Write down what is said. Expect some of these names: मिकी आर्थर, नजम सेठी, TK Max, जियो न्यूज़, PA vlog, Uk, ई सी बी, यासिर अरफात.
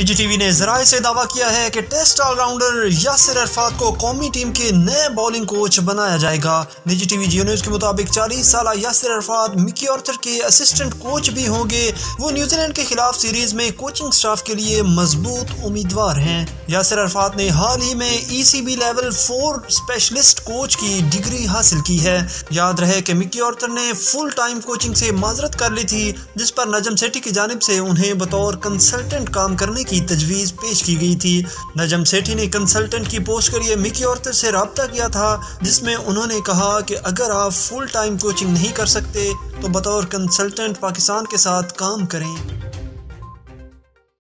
निजी टीवी ने जराए से दावा किया है कि टेस्ट ऑलराउंडर यासिर अरफात को कौमी टीम के नए बॉलिंग कोच बनाया जाएगा। निजी टीवी जियो न्यूज़ के मुताबिक 40 साल यासिर अरफात मिकी आर्थर के असिस्टेंट कोच भी होंगे। वो न्यूजीलैंड के खिलाफ सीरीज में कोचिंग स्टाफ के लिए मजबूत उम्मीदवार हैं। यासिर अरफात ने हाल ही में ECB लेवल 4 स्पेशलिस्ट कोच की डिग्री हासिल की है। याद रहे कि मिकी आर्थर ने फुल टाइम कोचिंग से माजरत कर ली थी, जिस पर नजम सेठी की जानिब से उन्हें बतौर कंसल्टेंट काम करने की तजवीज़ पेश की गई थी। नजम सेठी ने कंसल्टेंट की पोस्ट के लिए मिकी आर्थर से रब्ता किया था, जिसमें उन्होंने कहा कि अगर आप फुल टाइम कोचिंग नहीं कर सकते तो बतौर कंसल्टेंट पाकिस्तान के साथ काम करें।